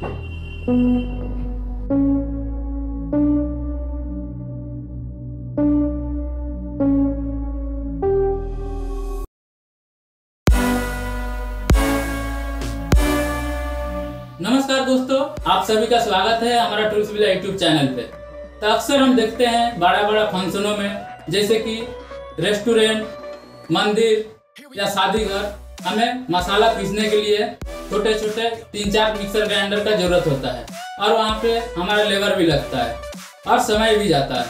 नमस्कार दोस्तों, आप सभी का स्वागत है हमारा टूल्सविला यूट्यूब चैनल पे। तो अक्सर हम देखते हैं बड़ा बड़ा फंक्शनों में, जैसे कि रेस्टोरेंट, मंदिर या शादी घर, हमें मसाला पीसने के लिए छोटे छोटे 3-4 मिक्सर ग्राइंडर का जरूरत होता है और वहाँ पे हमारा लेबर भी लगता है और समय भी जाता है।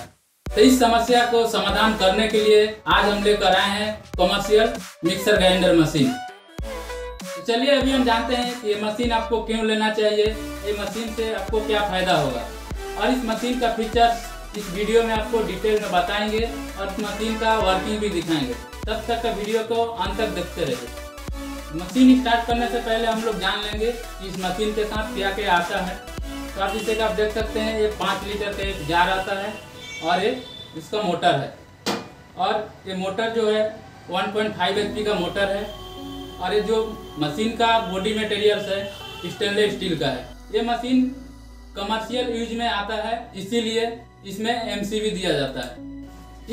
तो इस समस्या को समाधान करने के लिए आज हम लेकर आए हैं कॉमर्शियल मिक्सर ग्राइंडर मशीन। तो चलिए अभी हम जानते हैं कि ये मशीन आपको क्यों लेना चाहिए, ये मशीन से आपको क्या फायदा होगा और इस मशीन का फीचर्स इस वीडियो में आपको डिटेल में बताएंगे और इस मशीन का वर्किंग भी दिखाएंगे। तब तक का वीडियो को अंत तक देखते रहिए। मशीन स्टार्ट करने से पहले हम लोग जान लेंगे कि इस मशीन के साथ क्या क्या आता है। तो आप इसे आप देख सकते हैं, ये 5 लीटर का एक जार आता है और ये इसका मोटर है और ये मोटर जो है 1.5 HP का मोटर है और ये जो मशीन का बॉडी मटेरियल्स है स्टेनलेस स्टील का है। ये मशीन कमर्शियल यूज में आता है, इसीलिए इसमें MCV दिया जाता है।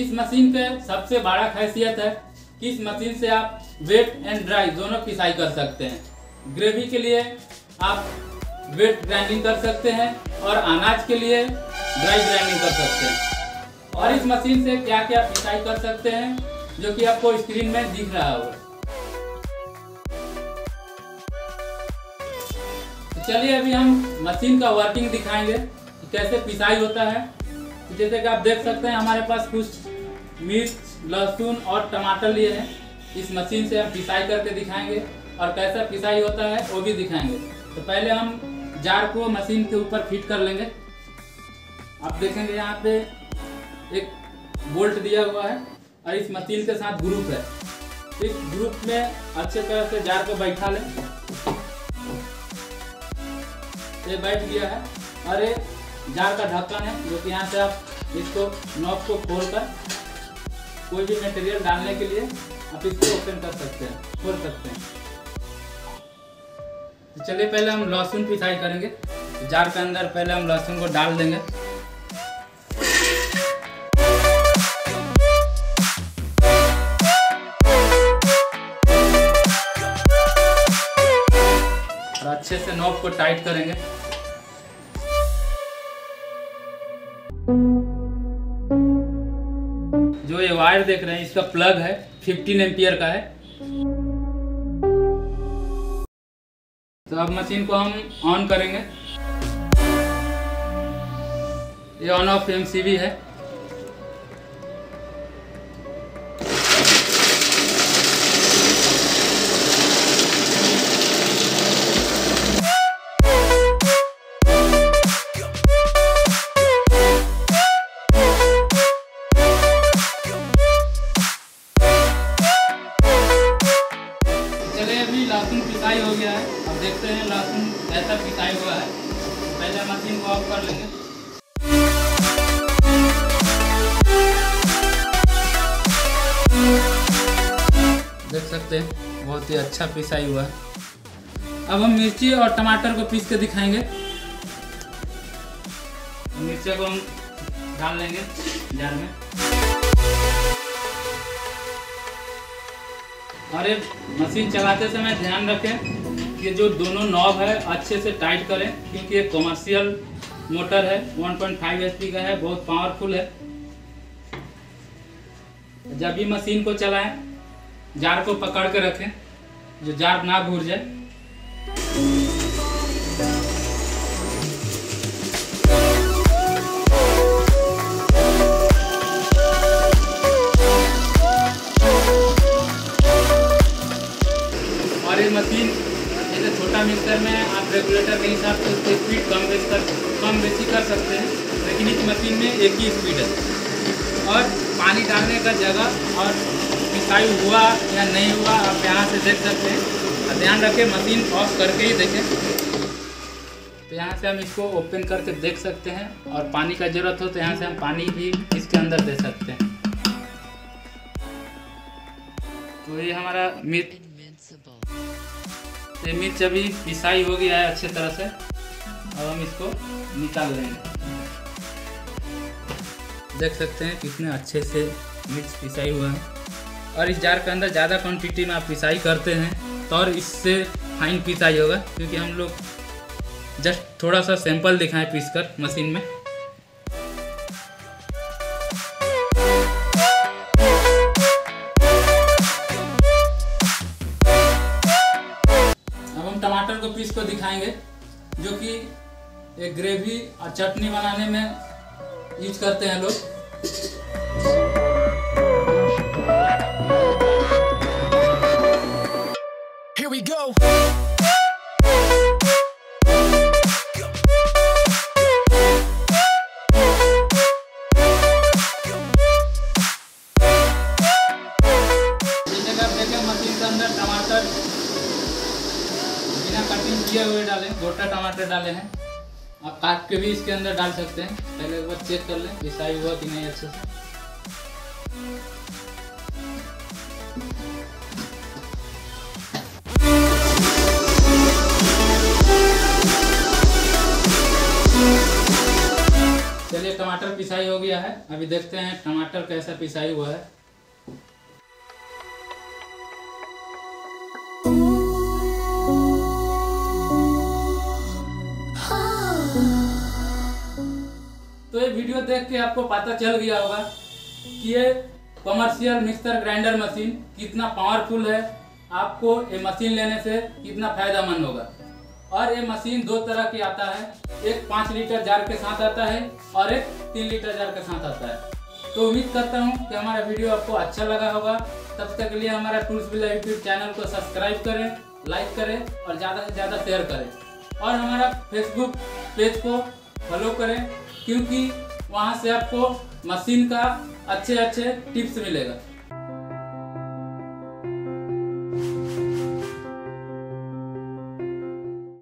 इस मशीन का सबसे बड़ा खासियत है कि इस मशीन से आप वेट एंड ड्राई दोनों पिसाई कर सकते हैं। ग्रेवी के लिए आप वेट ग्राइंडिंग कर सकते हैं और अनाज के लिए ड्राई ग्राइंडिंग कर सकते हैं। और इस मशीन से क्या क्या पिसाई कर सकते हैं जो कि आपको स्क्रीन में दिख रहा हो। चलिए अभी हम मशीन का वर्किंग दिखाएंगे कि कैसे पिसाई होता है। जैसे कि आप देख सकते हैं हमारे पास कुछ मिर्च, लहसुन और टमाटर लिए हैं। इस मशीन से हम पिसाई करके दिखाएंगे और कैसा पिसाई होता है वो भी दिखाएंगे। तो पहले हम जार को मशीन के ऊपर फिट कर लेंगे। आप देखेंगे यहाँ पे एक बोल्ट दिया हुआ है और इस मशीन के साथ ग्रुप है। इस ग्रुप में अच्छे तरह से जार को बैठा लें। ये बैठ गया है और ये जार का ढक्कन है जो कि यहाँ से आप इसको नॉब को खोलकर कोई भी मटेरियल डालने के लिए आप इसको ओपन कर सकते हैं, खोल सकते हैं। तो चलिए पहले हम लहसुन पिसाई करेंगे। जार के अंदर पहले हम लहसुन को डाल देंगे। और अच्छे से नॉब को टाइट करेंगे। जो ये वायर देख रहे हैं इसका प्लग है 15 एम्पियर का है। तो अब मशीन को हम ऑन करेंगे। ये ऑन ऑफ MCV है। लहसुन पिसाई हो गया है। अब देखते हैं लहसुन कैसा पिसाई हुआ है। पहले मशीन को ऑफ कर लेंगे। देख सकते हैं बहुत ही अच्छा पिसाई हुआ है। अब हम मिर्ची और टमाटर को पीस के दिखाएंगे। मिर्ची को हम डाल लेंगे जार में और ये मशीन चलाते समय ध्यान रखें कि जो दोनों नॉब है अच्छे से टाइट करें, क्योंकि ये कॉमर्शियल मोटर है, 1.5 HP का है, बहुत पावरफुल है। जब भी मशीन को चलाएं जार को पकड़ के रखें जो जार ना घूर जाए। मशीन जैसे छोटा मिक्सर में आप रेगुलेटर के हिसाब से उसकी स्पीड कम बेसी कर सकते हैं, लेकिन इस मशीन में एक ही स्पीड है। और पानी डालने का जगह और पिसाई हुआ या नहीं हुआ आप यहाँ से देख सकते हैं। और ध्यान रखें मशीन ऑफ करके ही देखें। तो यहाँ से हम इसको ओपन करके देख सकते हैं और पानी का ज़रूरत हो तो यहाँ से हम पानी भी इसके अंदर दे सकते हैं। तो ये हमारा मिर्च अभी पिसाई हो गया है अच्छे तरह से। अब हम इसको निकाल लेंगे। देख सकते हैं कितने अच्छे से मिर्च पिसाई हुआ है। और इस जार के अंदर ज़्यादा क्वांटिटी में आप पिसाई करते हैं तो और इससे फाइन पिसाई होगा, क्योंकि हम लोग जस्ट थोड़ा सा सैंपल दिखाएं पीस कर मशीन में। अब हम टमाटर को पीस कर दिखाएंगे, जो कि एक ग्रेवी और चटनी बनाने में यूज करते हैं लोग। हुए डालें, गोटा टमाटर डाले हैं, आप काट के भी इसके अंदर डाल सकते हैं। पहले एक बार चेक कर लें पिसाई हुआ कि नहीं अच्छे से। चलिए टमाटर पिसाई हो गया है, अभी देखते हैं टमाटर कैसा पिसाई हुआ है। तो ये वीडियो देख के आपको पता चल गया होगा कि ये कमर्शियल मिक्सर ग्राइंडर मशीन कितना पावरफुल है, आपको ये मशीन लेने से कितना फायदेमंद होगा। और ये मशीन दो तरह की आता है, एक 5 लीटर जार के साथ आता है और एक 3 लीटर जार के साथ आता है। तो उम्मीद करता हूँ कि हमारा वीडियो आपको अच्छा लगा होगा। तब तक के लिए हमारा टूल्सविला यूट्यूब चैनल को सब्सक्राइब करें, लाइक करें और ज़्यादा से ज़्यादा शेयर करें। और हमारा फेसबुक पेज को फॉलो करें, क्योंकि वहाँ से आपको मशीन का अच्छे अच्छे टिप्स मिलेगा।